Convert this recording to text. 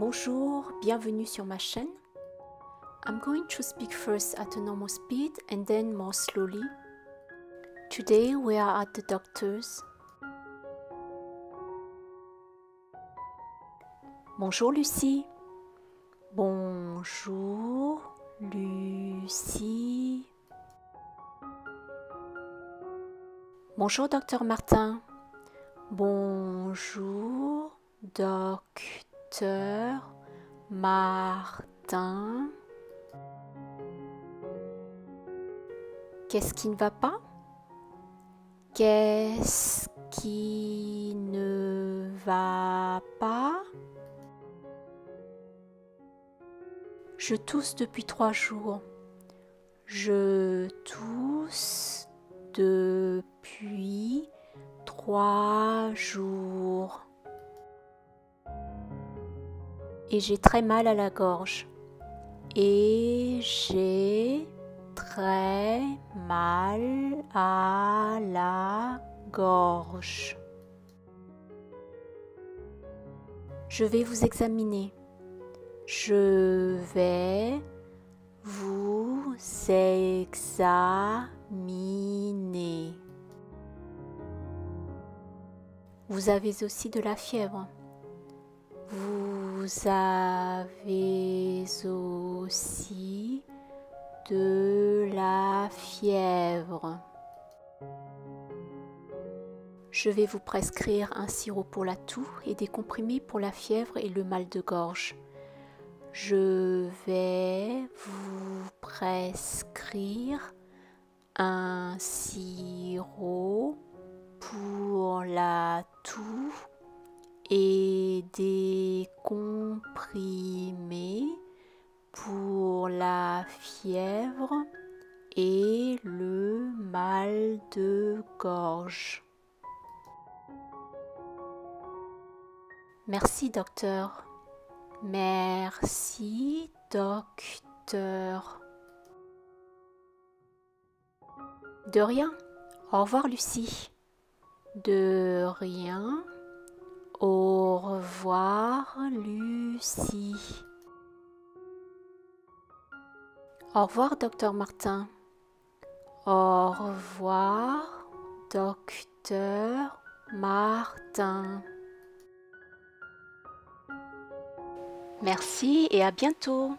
Bonjour, bienvenue sur ma chaîne. I'm going to speak first at a normal speed and then more slowly. Today we are at the doctor's. Bonjour Lucie. Bonjour Lucie. Bonjour Dr. Martin. Bonjour Dr. Martin. Qu'est-ce qui ne va pas? Qu'est-ce qui ne va pas? Je tousse depuis 3 jours. Je tousse depuis 3 jours. Et j'ai très mal à la gorge. Et j'ai très mal à la gorge. Je vais vous examiner. Je vais vous examiner. Vous avez aussi de la fièvre. Vous avez aussi de la fièvre. Je vais vous prescrire un sirop pour la toux et des comprimés pour la fièvre et le mal de gorge. Je vais vous prescrire un sirop pour la toux et des comprimés pour la fièvre et le mal de gorge. Merci docteur. Merci docteur. De rien. Au revoir Lucie. De rien. Au revoir Lucie. Au revoir docteur Martin. Au revoir docteur Martin. Merci et à bientôt.